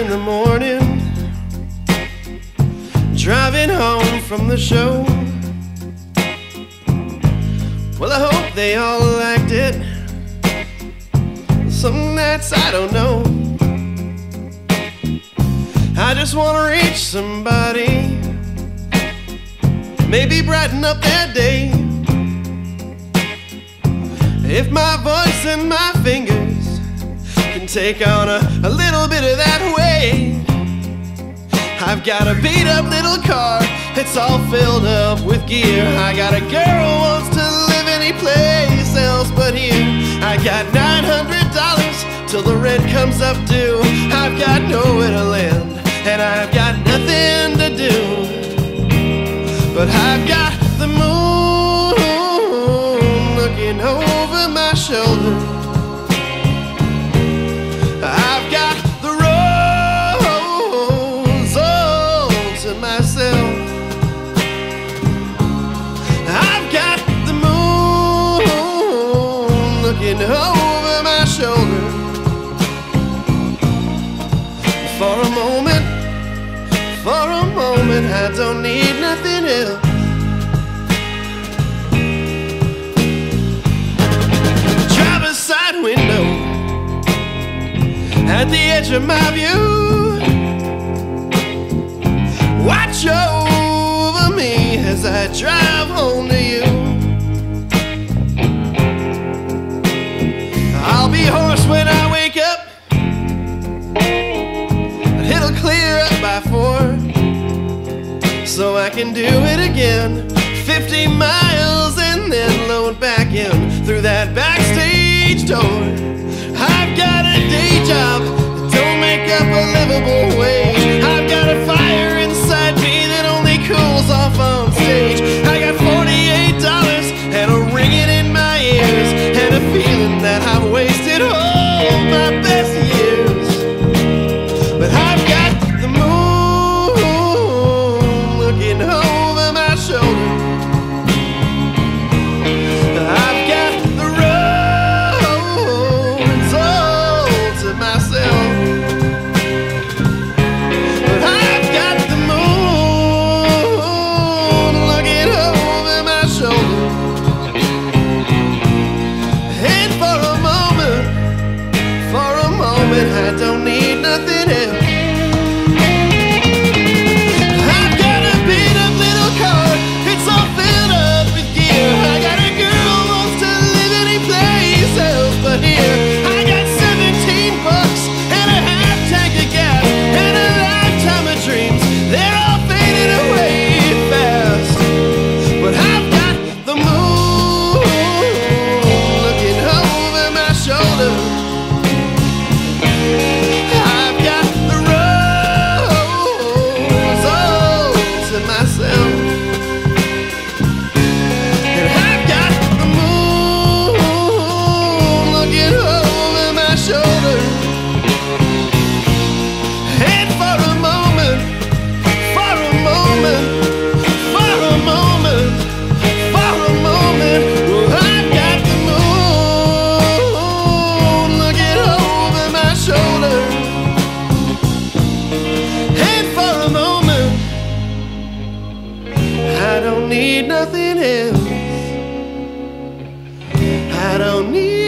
in the morning, driving home from the show. Well, I hope they all liked it. Some nights I don't know. I just want to reach somebody, maybe brighten up that day. If my voice and my fingers can take on a little bit of that weight. I've got a beat up little car, it's all filled up with gear. I got a girl who wants to live any place else but here. I got $900 till the rent comes up due. I've got nowhere to land and I've got nothing to do, but I've got the moon looking over my shoulder. Over my shoulder. For a moment, I don't need nothing else. Driver's side window at the edge of my view. Watch over me as I drive home to you. I'll be hoarse when I wake up, but it'll clear up by 4, so I can do it again. 50 miles and then load back in through that backstage door. I've got a day job that don't make up a livable wage. I've got a fire inside me that only cools off on stage. I got $48 and a ringing in my ears, and a feeling that I've wasted all my best years. But I've got the moon looking over my shoulder. I've got the roads all to myself. But I've got the moon looking over my shoulder. I don't need nothing else. I've got a beat up little car, it's all filled up with gear. I got a girl who wants to live any place else but here. I got $17 and a half tank of gas, and a lifetime of dreams, they're all fading away fast. But I've got the moon looking over my shoulder. I don't need nothing else. I don't need